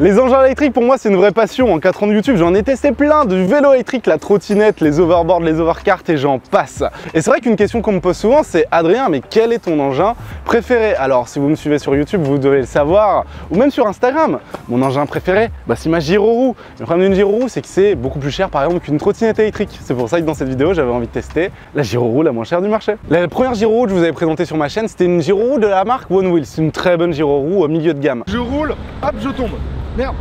Les engins électriques, pour moi, c'est une vraie passion. En 4 ans de YouTube, j'en ai testé plein, du vélo électrique, la trottinette, les overboards, les overkarts et j'en passe. Et c'est vrai qu'une question qu'on me pose souvent, c'est « Adrien, mais quel est ton engin préféré ?» Alors, si vous me suivez sur YouTube, vous devez le savoir, ou même sur Instagram. Mon engin préféré, bah, c'est ma gyroroue. Le problème d'une gyroroue, c'est que c'est beaucoup plus cher, par exemple, qu'une trottinette électrique. C'est pour ça que dans cette vidéo, j'avais envie de tester la gyroroue la moins chère du marché. La première gyroroue que je vous avais présentée sur ma chaîne, c'était une gyroroue de la marque One Wheel. C'est une très bonne gyroroue au milieu de gamme. Je roule, hop, je tombe. Merde,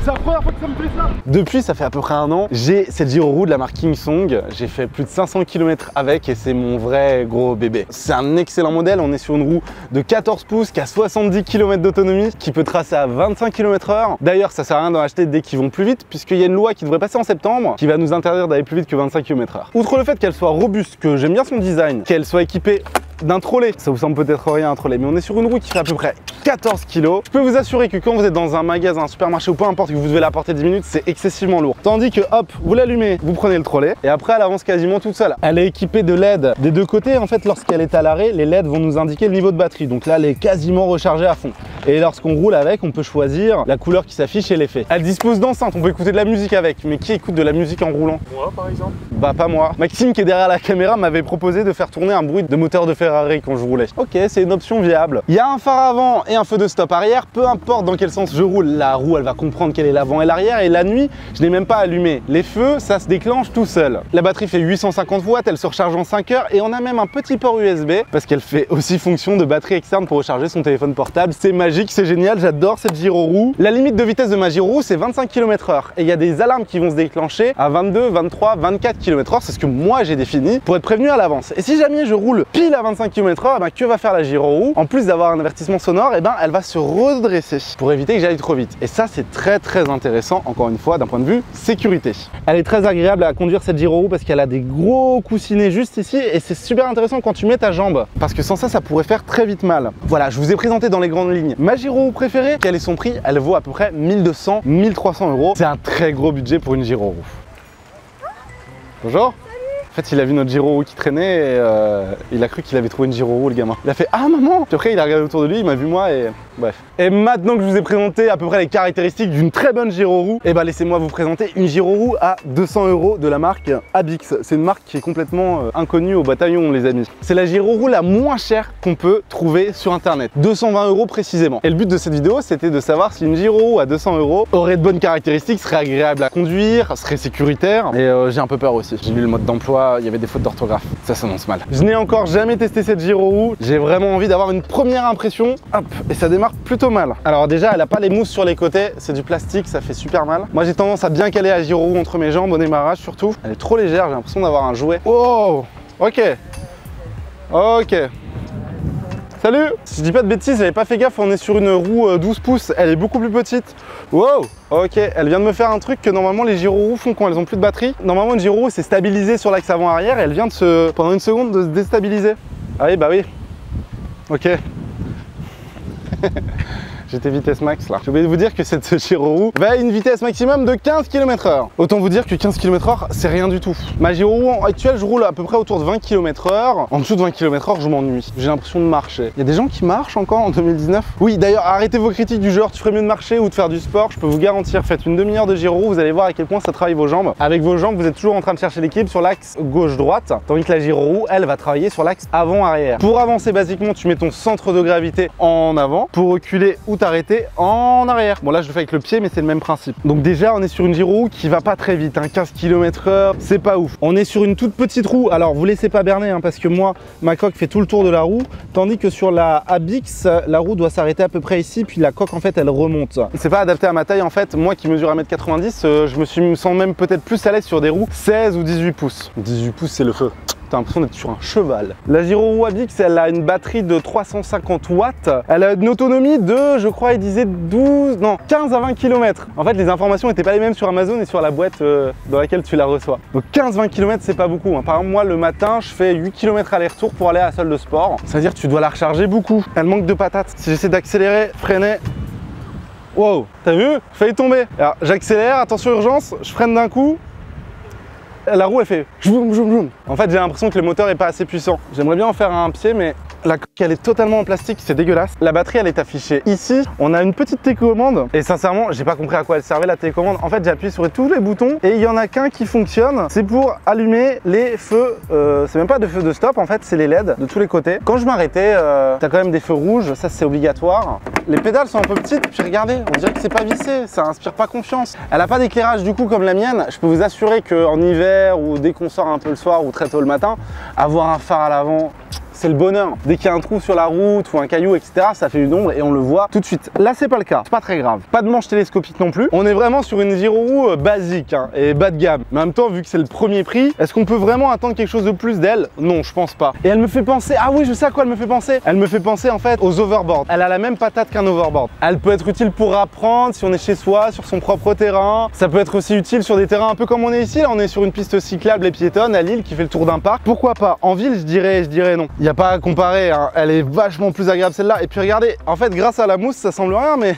c'est la première fois que ça me fait ça. Depuis, ça fait à peu près un an, j'ai cette gyroroue de la marque King Song. J'ai fait plus de 500 km avec et c'est mon vrai gros bébé. C'est un excellent modèle, on est sur une roue de 14 pouces qui a 70 km d'autonomie, qui peut tracer à 25 km/h. D'ailleurs, ça sert à rien d'en acheter dès qu'ils vont plus vite, puisqu'il y a une loi qui devrait passer en septembre qui va nous interdire d'aller plus vite que 25 km/h. Outre le fait qu'elle soit robuste, que j'aime bien son design, qu'elle soit équipée d'un trolley. Ça vous semble peut-être rien un trolley, mais on est sur une roue qui fait à peu près 14 kg. Je peux vous assurer que quand vous êtes dans un magasin, un supermarché ou peu importe, que vous devez la porter 10 minutes, c'est excessivement lourd. Tandis que hop, vous l'allumez, vous prenez le trolley et après elle avance quasiment toute seule. Elle est équipée de LED des deux côtés. En fait, lorsqu'elle est à l'arrêt, les LED vont nous indiquer le niveau de batterie. Donc là, elle est quasiment rechargée à fond. Et lorsqu'on roule avec, on peut choisir la couleur qui s'affiche et l'effet. Elle dispose d'enceintes, on peut écouter de la musique avec. Mais qui écoute de la musique en roulant? Moi par exemple. Bah pas moi. Maxime qui est derrière la caméra m'avait proposé de faire tourner un bruit de moteur de Ferrari quand je roulais. Ok, c'est une option viable. Il y a un phare avant et un feu de stop arrière. Peu importe dans quel sens je roule, la roue elle va comprendre quel est l'avant et l'arrière. Et la nuit, je n'ai même pas allumé les feux, ça se déclenche tout seul. La batterie fait 850 watts, elle se recharge en 5 heures et on a même un petit port USB parce qu'elle fait aussi fonction de batterie externe pour recharger son téléphone portable. C'est magique. C'est génial, j'adore cette gyroroue. La limite de vitesse de ma gyroroue, c'est 25 km/h. Et il y a des alarmes qui vont se déclencher à 22, 23, 24 km/h. C'est ce que moi j'ai défini pour être prévenu à l'avance. Et si jamais je roule pile à 25 km/h, ben, que va faire la gyroroue? En plus d'avoir un avertissement sonore, et ben, elle va se redresser pour éviter que j'aille trop vite. Et ça, c'est très très intéressant, encore une fois, d'un point de vue sécurité. Elle est très agréable à conduire cette gyroroue parce qu'elle a des gros coussinets juste ici. Et c'est super intéressant quand tu mets ta jambe. Parce que sans ça, ça pourrait faire très vite mal. Voilà, je vous ai présenté dans les grandes lignes ma gyroroue préférée. Quel est son prix? Elle vaut à peu près 1200-1300 €. C'est un très gros budget pour une gyroroue. Bonjour. Salut. En fait, il a vu notre gyroroue qui traînait et il a cru qu'il avait trouvé une gyroroue, le gamin. Il a fait « Ah maman !» Puis après, il a regardé autour de lui, il m'a vu moi et bref. Et maintenant que je vous ai présenté à peu près les caractéristiques d'une très bonne gyroroue, et ben laissez-moi vous présenter une gyroroue à 200 € de la marque Abix. C'est une marque qui est complètement inconnue au bataillon, les amis. C'est la gyroroue la moins chère qu'on peut trouver sur internet, 220 € précisément. Et le but de cette vidéo, c'était de savoir si une gyroroue à 200 € aurait de bonnes caractéristiques, serait agréable à conduire, serait sécuritaire. Et j'ai un peu peur aussi. J'ai lu le mode d'emploi, il y avait des fautes d'orthographe. Ça s'annonce mal. Je n'ai encore jamais testé cette gyroroue. J'ai vraiment envie d'avoir une première impression. Hop, et ça démarre plutôt mal. Alors déjà, elle n'a pas les mousses sur les côtés, c'est du plastique, ça fait super mal. Moi, j'ai tendance à bien caler la gyroroue entre mes jambes, au démarrage surtout. Elle est trop légère, j'ai l'impression d'avoir un jouet. Oh, ok. Ok. Salut. Si je dis pas de bêtises, j'avais pas fait gaffe, on est sur une roue 12 pouces, elle est beaucoup plus petite. Wow. Ok, elle vient de me faire un truc que normalement les gyroroues font quand elles ont plus de batterie. Normalement, une gyro c'est stabilisé sur l'axe avant-arrière et elle vient de se, pendant une seconde, de se déstabiliser. Ah oui, bah oui. Ok. J'étais vitesse max là. J'ai oublié de vous dire que cette gyroroue va à une vitesse maximum de 15 km/h. Autant vous dire que 15 km/h, c'est rien du tout. Ma gyroroue actuelle, je roule à peu près autour de 20 km/h. En dessous de 20 km/h, je m'ennuie. J'ai l'impression de marcher. Il y a des gens qui marchent encore en 2019. Oui, d'ailleurs, arrêtez vos critiques du genre tu ferais mieux de marcher ou de faire du sport. Je peux vous garantir, faites une demi-heure de gyroroue, vous allez voir à quel point ça travaille vos jambes. Avec vos jambes, vous êtes toujours en train de chercher l'équilibre sur l'axe gauche-droite, tandis que la gyroroue, elle va travailler sur l'axe avant-arrière. Pour avancer, basiquement, tu mets ton centre de gravité en avant. Pour reculer ou t'arrêter, en arrière. Bon là je le fais avec le pied mais c'est le même principe. Donc déjà on est sur une gyroroue qui va pas très vite, hein. 15 km/h, c'est pas ouf. On est sur une toute petite roue, alors vous laissez pas berner hein, parce que moi ma coque fait tout le tour de la roue, tandis que sur la Abix, la roue doit s'arrêter à peu près ici, puis la coque en fait elle remonte. C'est pas adapté à ma taille en fait, moi qui mesure 1m90, je me sens même peut-être plus à l'aise sur des roues 16 ou 18 pouces. 18 pouces c'est le feu. T'as l'impression d'être sur un cheval. La gyroroue Abix, elle a une batterie de 350 watts. Elle a une autonomie de, je crois, il disait 12, non, 15 à 20 km. En fait, les informations n'étaient pas les mêmes sur Amazon et sur la boîte dans laquelle tu la reçois. Donc 15-20 km, c'est pas beaucoup. Hein. Par exemple, moi, le matin, je fais 8 km aller-retour pour aller à la salle de sport. C'est-à-dire que tu dois la recharger beaucoup. Elle manque de patates. Si j'essaie d'accélérer, freiner... Wow, t'as vu? Failli tomber. Alors, j'accélère, attention urgence, je freine d'un coup. La roue elle fait joum joum joum. En fait j'ai l'impression que le moteur est pas assez puissant. J'aimerais bien en faire un pied mais la coque elle est totalement en plastique, c'est dégueulasse. La batterie elle est affichée ici. On a une petite télécommande et sincèrement j'ai pas compris à quoi elle servait la télécommande. En fait j'appuie sur tous les boutons et il y en a qu'un qui fonctionne. C'est pour allumer les feux, c'est même pas de feux de stop en fait, c'est les LED de tous les côtés. Quand je m'arrêtais, t'as quand même des feux rouges, ça c'est obligatoire. Les pédales sont un peu petites, puis regardez, on dirait que c'est pas vissé, ça inspire pas confiance. Elle a pas d'éclairage du coup comme la mienne. Je peux vous assurer qu'en hiver ou dès qu'on sort un peu le soir ou très tôt le matin, avoir un phare à l'avant, c'est le bonheur. Dès qu'il y a un trou sur la route ou un caillou, etc., ça fait une ombre et on le voit tout de suite. Là, c'est pas le cas. C'est pas très grave. Pas de manche télescopique non plus. On est vraiment sur une gyroroue basique hein, et bas de gamme. Mais en même temps, vu que c'est le premier prix, est-ce qu'on peut vraiment attendre quelque chose de plus d'elle? Non, je pense pas. Et elle me fait penser... Ah oui, je sais à quoi elle me fait penser. Elle me fait penser en fait aux overboards. Elle a la même patate qu'un overboard. Elle peut être utile pour apprendre si on est chez soi, sur son propre terrain. Ça peut être aussi utile sur des terrains un peu comme on est ici. Là, on est sur une piste cyclable et piétonne à Lille qui fait le tour d'un parc. Pourquoi pas? En ville, je dirais non. Il n'y a pas à comparer, hein. Elle est vachement plus agréable celle-là. Et puis regardez, en fait grâce à la mousse ça semble rien mais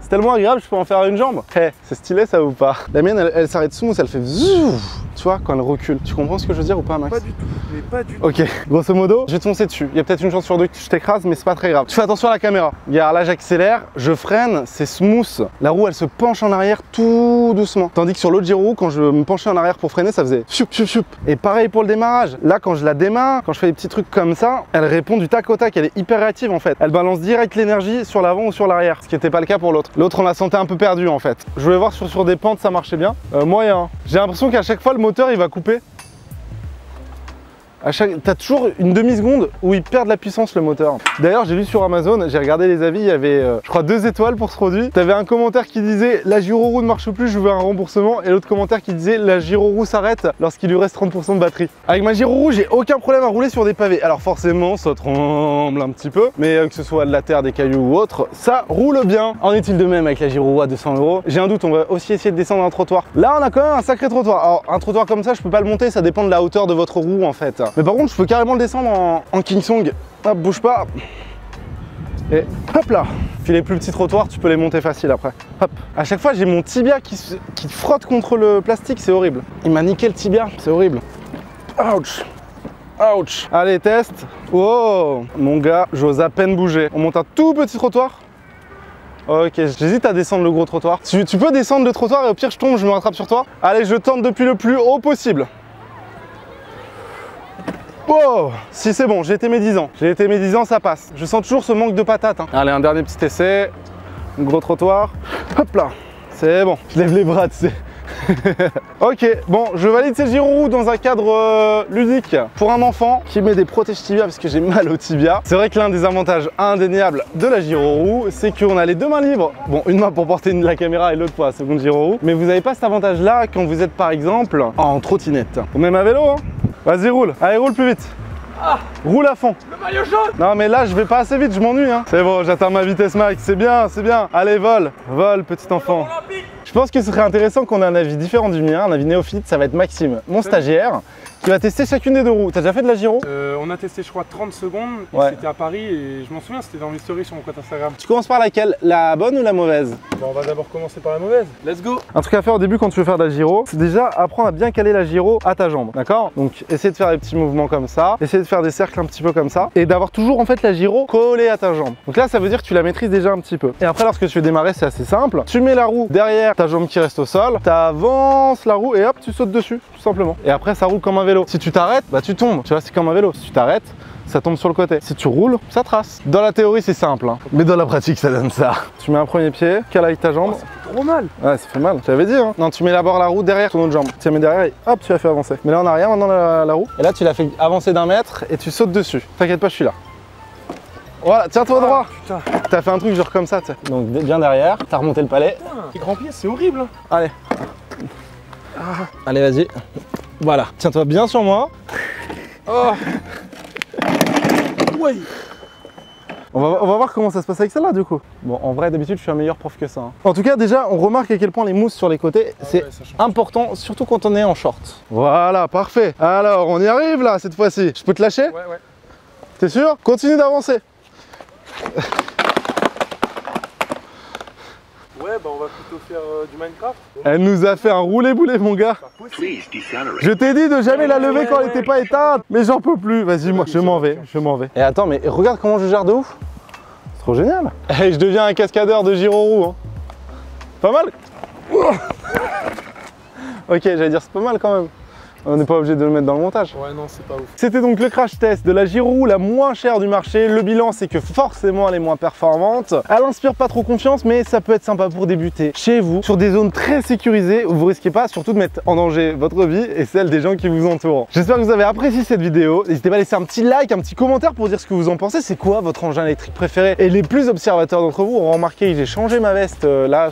c'est tellement agréable je peux en faire une jambe. Hey, c'est stylé ça ou pas? La mienne elle s'arrête sous mousse, elle fait zouf, tu vois quand elle recule. Tu comprends ce que je veux dire ou pas Max? Pas du tout, mais pas du tout. Ok, grosso modo je vais te foncer dessus. Il y a peut-être une chance sur deux que je t'écrase mais c'est pas très grave. Tu fais attention à la caméra. Regarde là j'accélère, je freine, c'est smooth. La roue elle se penche en arrière tout doucement. Tandis que sur l'autre gyroroue quand je me penchais en arrière pour freiner ça faisait choup choup choup. Et pareil pour le démarrage. Là quand je la démarre, quand je fais des petits trucs comme ça, elle répond du tac au tac, elle est hyper réactive en fait. Elle balance direct l'énergie sur l'avant ou sur l'arrière. Ce qui n'était pas le cas pour l'autre. L'autre on la sentait un peu perdue en fait. Je voulais voir sur des pentes ça marchait bien. Moyen. J'ai l'impression qu'à chaque fois le moteur il va couper. T'as toujours une demi-seconde où il perd de la puissance le moteur. D'ailleurs j'ai lu sur Amazon, j'ai regardé les avis, il y avait je crois 2 étoiles pour ce produit. T'avais un commentaire qui disait la gyroroue ne marche plus, je veux un remboursement. Et l'autre commentaire qui disait la gyroroue s'arrête lorsqu'il lui reste 30% de batterie. Avec ma gyroroue j'ai aucun problème à rouler sur des pavés. Alors forcément ça tremble un petit peu, mais que ce soit de la terre, des cailloux ou autre, ça roule bien. En est-il de même avec la gyroroue à 200 €? J'ai un doute, on va aussi essayer de descendre un trottoir. Là on a quand même un sacré trottoir. Alors un trottoir comme ça je peux pas le monter, ça dépend de la hauteur de votre roue en fait. Mais par contre, je peux carrément le descendre en King Song. Hop, bouge pas. Et hop là. Puis les plus petits trottoirs, tu peux les monter facile après. Hop. À chaque fois, j'ai mon tibia qui frotte contre le plastique, c'est horrible. Il m'a niqué le tibia, c'est horrible. Ouch. Ouch. Allez, test. Wow. Mon gars, j'ose à peine bouger. On monte un tout petit trottoir. Ok, j'hésite à descendre le gros trottoir. Tu peux descendre le trottoir et au pire, je tombe, je me rattrape sur toi. Allez, je tente depuis le plus haut possible. Wow, si c'est bon, j'ai été médisant. J'ai été médisant, ça passe. Je sens toujours ce manque de patate. Hein. Allez, un dernier petit essai. Un gros trottoir. Hop là, c'est bon. Je lève les bras, tu sais. Ok, bon, je valide cette gyroroue dans un cadre ludique pour un enfant qui met des protèges tibia parce que j'ai mal au tibia. C'est vrai que l'un des avantages indéniables de la gyroroue, c'est qu'on a les 2 mains libres. Bon, une main pour porter la caméra et l'autre pour la seconde gyroroue. Mais vous n'avez pas cet avantage-là quand vous êtes par exemple en trottinette ou même à vélo. Hein. Vas-y roule, allez roule plus vite. Ah, roule à fond. Le maillot jaune. Non mais là je vais pas assez vite, je m'ennuie hein. C'est bon, j'atteins ma vitesse max, c'est bien, c'est bien. Allez vole, vole petit enfant. Je pense que ce serait intéressant qu'on ait un avis différent du mien, un avis néophyte, ça va être Maxime, mon stagiaire, qui va tester chacune des 2 roues. T'as déjà fait de la gyro? On a testé je crois 30 secondes, ouais. C'était à Paris et je m'en souviens, c'était dans mes stories sur mon compte Instagram. Tu commences par laquelle? La bonne ou la mauvaise? Bon, on va d'abord commencer par la mauvaise. Let's go. Un truc à faire au début quand tu veux faire de la gyro, c'est déjà apprendre à bien caler la gyro à ta jambe, d'accord? Donc essayer de faire des petits mouvements comme ça, essayer de faire des cercles un petit peu comme ça, et d'avoir toujours en fait la gyro collée à ta jambe. Donc là ça veut dire que tu la maîtrises déjà un petit peu. Et après lorsque tu veux démarrer c'est assez simple, tu mets la roue derrière ta jambe qui reste au sol, t'avances la roue et hop tu sautes dessus, tout simplement. Et après ça roule comme un vélo. Si tu t'arrêtes, bah tu tombes, tu vois c'est comme un vélo, si tu t'arrêtes, ça tombe sur le côté. Si tu roules, ça trace. Dans la théorie c'est simple, hein. Mais dans la pratique ça donne ça. Tu mets un premier pied, cale avec ta jambe. Oh, ça fait trop mal. Ouais ça fait mal, je t'avais dit hein. Non tu mets d'abord la roue derrière ton autre jambe, tu la mets derrière et hop tu la fais avancer. Mais là en arrière maintenant la roue, et là tu la fais avancer d'1 mètre et tu sautes dessus. T'inquiète pas je suis là. Voilà, tiens-toi droit. Putain. T'as fait un truc genre comme ça tu sais. Donc bien derrière, t'as remonté le palais. Les grands pieds c'est horrible hein. Allez. Ah. Allez vas-y. Voilà, tiens-toi bien sur moi. Oh. Ouais. On va voir comment ça se passe avec celle-là du coup. Bon, en vrai d'habitude je suis un meilleur prof que ça. Hein. En tout cas déjà, on remarque à quel point les mousses sur les côtés, ah c'est ouais, important, surtout quand on est en short. Voilà, parfait. Alors, on y arrive là cette fois-ci. Je peux te lâcher? Ouais, ouais. T'es sûr? Continue d'avancer. Ouais, bah on va plutôt faire du Minecraft. Elle nous a fait un roulé-boulet, mon gars. Je t'ai dit de jamais la lever quand elle n'était pas éteinte. Mais j'en peux plus. Vas-y, moi, je m'en vais, je m'en vais. Et attends, mais regarde comment je gère de ouf. C'est trop génial. Et je deviens un cascadeur de gyroroue. Hein. Pas mal. Ok, j'allais dire, c'est pas mal quand même. On n'est pas obligé de le mettre dans le montage. Ouais, non, c'est pas ouf. C'était donc le crash test de la gyroroue la moins chère du marché. Le bilan, c'est que forcément, elle est moins performante. Elle inspire pas trop confiance, mais ça peut être sympa pour débuter chez vous, sur des zones très sécurisées où vous risquez pas surtout de mettre en danger votre vie et celle des gens qui vous entourent. J'espère que vous avez apprécié cette vidéo. N'hésitez pas à laisser un petit like, un petit commentaire pour dire ce que vous en pensez. C'est quoi votre engin électrique préféré? Et les plus observateurs d'entre vous auront remarqué que j'ai changé ma veste là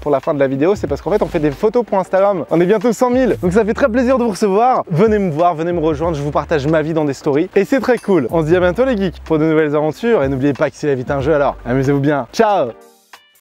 pour la fin de la vidéo. C'est parce qu'en fait, on fait des photos pour Instagram. On est bientôt 100 000, donc ça fait très plaisir de vous recevoir. Venez me voir, venez me rejoindre, je vous partage ma vie dans des stories et c'est très cool. On se dit à bientôt les geeks pour de nouvelles aventures et n'oubliez pas que si la vie est un jeu alors amusez-vous bien. Ciao!